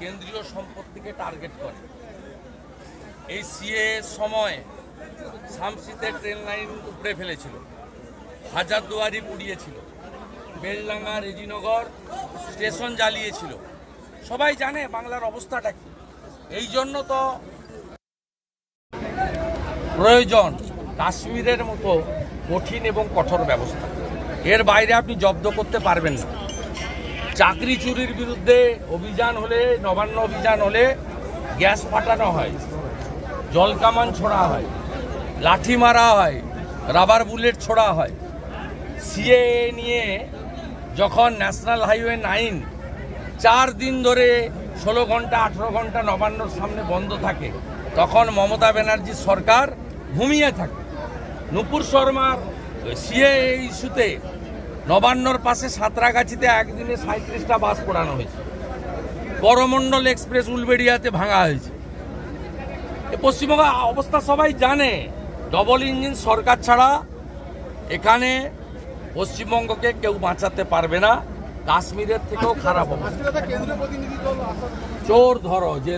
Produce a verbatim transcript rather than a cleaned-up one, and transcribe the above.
কেন্দ্রীয় সম্পত্তিকে টার্গেট করে। এই সিএ সময়ে শামসিতে ট্রেন লাইন উপড়ে ফেলেছিল, হাজারদুয়ারি পুড়িয়েছিল, বেলডাঙ্গা রেজিনগর স্টেশন জ্বালিয়েছিল। সবাই জানে বাংলার অবস্থাটা কি। এই জন্য তো প্রয়োজন কাশ্মীরের মতো কঠিন এবং কঠোর ব্যবস্থা। এর বাইরে আপনি জব্দ করতে পারবেন না। চাকরি চুরির বিরুদ্ধে অভিযান হলে, নবান্ন অভিযান হলে গ্যাস ফাটানো হয়, জলকামান ছোড়া হয়, লাঠি মারা হয়, রাবার বুলেট ছোড়া হয়। সিএ নিয়ে যখন ন্যাশনাল হাইওয়ে নাইন চার দিন ধরে ষোলো ঘন্টা আঠেরো ঘন্টা নবান্নর সামনে বন্ধ থাকে, তখন মমতা ব্যানার্জি সরকার ঘুমিয়ে থাকে। নূপুর শর্মার সিএ ইস্যুতে নবান্নর পাশে সাঁতরাগাছিতে একদিনে সাঁত্রিশটা বাস পোড়ানো হয়েছে, করমণ্ডল এক্সপ্রেস উলবেড়িয়াতে ভাঙা হয়েছে। পশ্চিমবঙ্গের অবস্থা সবাই জানে। ডবল ইঞ্জিন সরকার ছাড়া এখানে পশ্চিমবঙ্গকে কেউ বাঁচাতে পারবে না। কাশ্মীরের থেকেও খারাপ অবস্থা। চোর ধরো যে